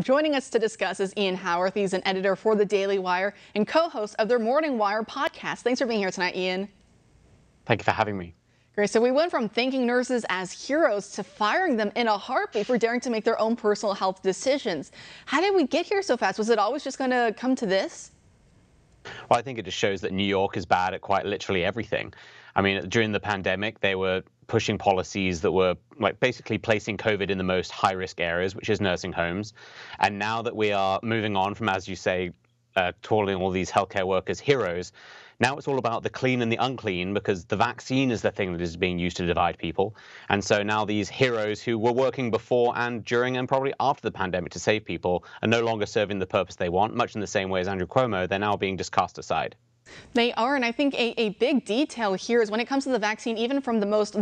Joining us to discuss is Ian Howarth. He's an editor for The Daily Wire and co-host of their Morning Wire podcast. Thanks for being here tonight, Ian. Thank you for having me. Great. So we went from thanking nurses as heroes to firing them in a heartbeat for daring to make their own personal health decisions. How did we get here so fast? Was it always just going to come to this? Well, I think it just shows that New York is bad at quite literally everything. I mean, during the pandemic, they were pushing policies that were like basically placing COVID in the most high-risk areas, which is nursing homes. And now that we are moving on from, as you say, calling all these healthcare workers heroes, now it's all about the clean and the unclean, because the vaccine is the thing that is being used to divide people. And so now these heroes who were working before and during and probably after the pandemic to save people are no longer serving the purpose they want, much in the same way as Andrew Cuomo. They're now being just cast aside. They are, and I think a big detail here is when it comes to the vaccine, even from the most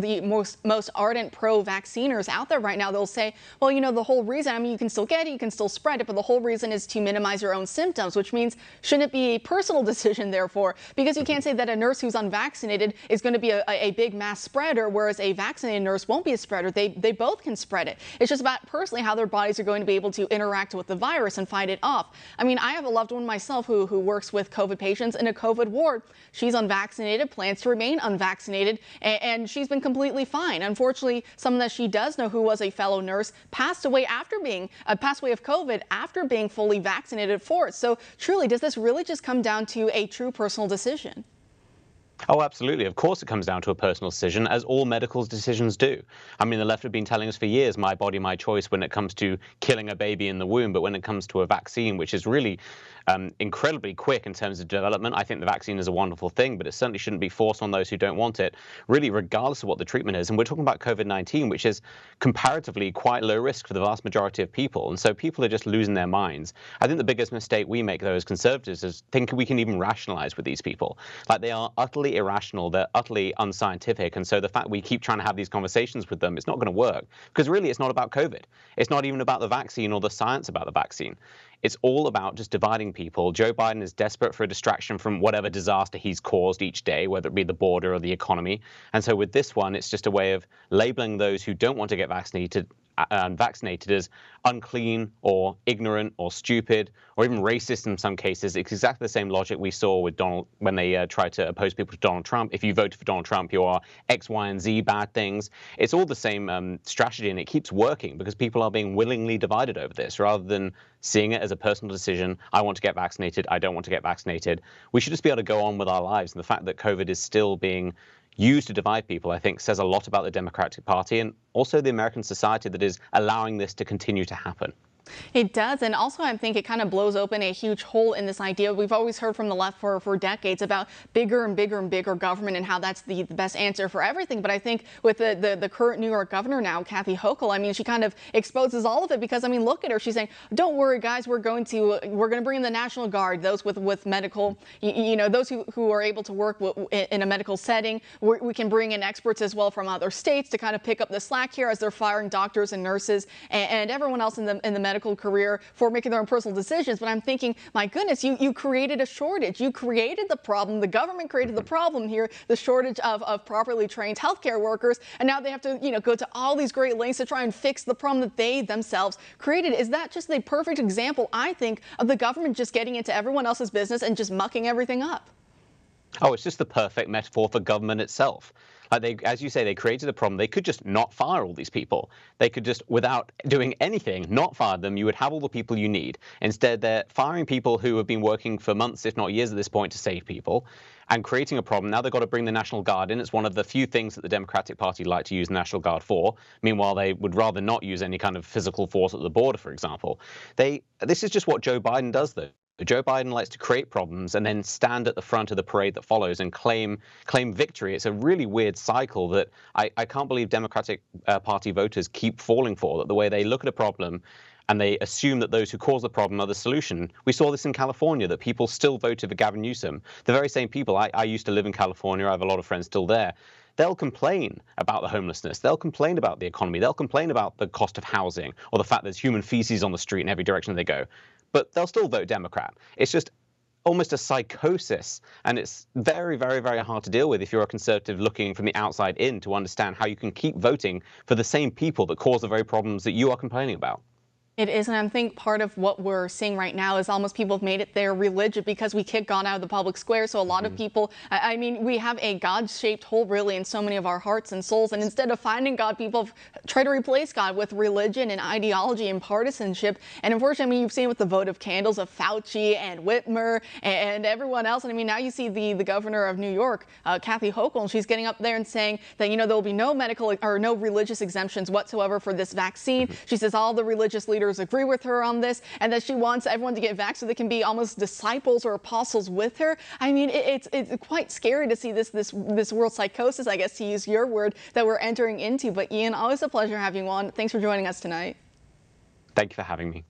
ardent pro-vacciners out there right now, they'll say, well, you know, the whole reason, I mean, you can still get it, you can still spread it, but the whole reason is to minimize your own symptoms, which means shouldn't it be a personal decision, therefore, because you can't say that a nurse who's unvaccinated is going to be a big mass spreader, whereas a vaccinated nurse won't be a spreader. They both can spread it. It's just about personally how their bodies are going to be able to interact with the virus and fight it off. I mean, I have a loved one myself who works with COVID patients in a COVID ward. She's unvaccinated, plans to remain unvaccinated, and she's been completely fine. Unfortunately, someone that she does know who was a fellow nurse passed away after being passed away of COVID after being fully vaccinated for it. So truly, does this really just come down to a true personal decision? Oh, absolutely. Of course, it comes down to a personal decision, as all medical decisions do. I mean, the left have been telling us for years, my body, my choice, when it comes to killing a baby in the womb. But when it comes to a vaccine, which is really incredibly quick in terms of development, I think the vaccine is a wonderful thing, but it certainly shouldn't be forced on those who don't want it, really, regardless of what the treatment is. And we're talking about COVID-19, which is comparatively quite low risk for the vast majority of people. And so people are just losing their minds. I think the biggest mistake we make, though, as conservatives is think we can even rationalize with these people. Like, they are utterly irrational, they're utterly unscientific, and so the fact we keep trying to have these conversations with them, it's not going to work, because really it's not about COVID. It's not even about the vaccine or the science about the vaccine. It's all about just dividing people. Joe Biden is desperate for a distraction from whatever disaster he's caused each day, whether it be the border or the economy. And so with this one, it's just a way of labeling those who don't want to get vaccinated as unclean or ignorant or stupid or even racist in some cases. It's exactly the same logic we saw with Donald when they tried to oppose people to Donald Trump. If you voted for Donald Trump, you are X, Y, and Z bad things. It's all the same strategy, and it keeps working because people are being willingly divided over this rather than seeing it as a personal decision. I want to get vaccinated. I don't want to get vaccinated. We should just be able to go on with our lives. And the fact that COVID is still being used to divide people, I think, says a lot about the Democratic Party and also the American society that is allowing this to continue to happen. It does. And also, I think it kind of blows open a huge hole in this idea. We've always heard from the left for decades about bigger and bigger and bigger government and how that's the best answer for everything. But I think with the current New York governor now, Kathy Hochul, I mean, she kind of exposes all of it because, I mean, look at her. She's saying, don't worry, guys, we're going to bring in the National Guard, those with medical, you know, those who are able to work in a medical setting. We can bring in experts as well from other states to kind of pick up the slack here as they're firing doctors and nurses and everyone else in the medical career for making their own personal decisions. But I'm thinking, my goodness, you created a shortage. You created the problem. The government created the problem here, the shortage of properly trained healthcare workers. And now they have to, you know, go to all these great lengths to try and fix the problem that they themselves created. Is that just a perfect example, I think, of the government just getting into everyone else's business and just mucking everything up? Oh, it's just the perfect metaphor for government itself. Like as you say, they created a problem. They could just not fire all these people. They could just, without doing anything, not fire them. You would have all the people you need. Instead, they're firing people who have been working for months, if not years at this point, to save people and creating a problem. Now they've got to bring the National Guard in. It's one of the few things that the Democratic Party like to use the National Guard for. Meanwhile, they would rather not use any kind of physical force at the border, for example. This is just what Joe Biden does, though. Joe Biden likes to create problems and then stand at the front of the parade that follows and claim victory. It's a really weird cycle that I can't believe Democratic Party voters keep falling for, that the way they look at a problem and they assume that those who cause the problem are the solution. We saw this in California, that people still voted for Gavin Newsom. The very same people, I used to live in California, I have a lot of friends still there. They'll complain about the homelessness. They'll complain about the economy. They'll complain about the cost of housing or the fact there's human feces on the street in every direction they go. But they'll still vote Democrat. It's just almost a psychosis, and it's very, very, very hard to deal with if you're a conservative looking from the outside in to understand how you can keep voting for the same people that cause the very problems that you are complaining about. It is, and I think part of what we're seeing right now is almost people have made it their religion because we kicked God out of the public square. So a lot of people, I mean, we have a God-shaped hole really in so many of our hearts and souls. And instead of finding God, people try to replace God with religion and ideology and partisanship. And unfortunately, I mean, you've seen with the vote of candles of Fauci and Whitmer and everyone else. And I mean, now you see the governor of New York, Kathy Hochul, and she's getting up there and saying that, you know, there will be no medical or no religious exemptions whatsoever for this vaccine. She says all the religious leaders agree with her on this, and that she wants everyone to get vaccinated so they can be almost disciples or apostles with her. I mean, it's quite scary to see this world psychosis, I guess, to use your word, that we're entering into. But Ian, always a pleasure having you on. Thanks for joining us tonight. Thank you for having me.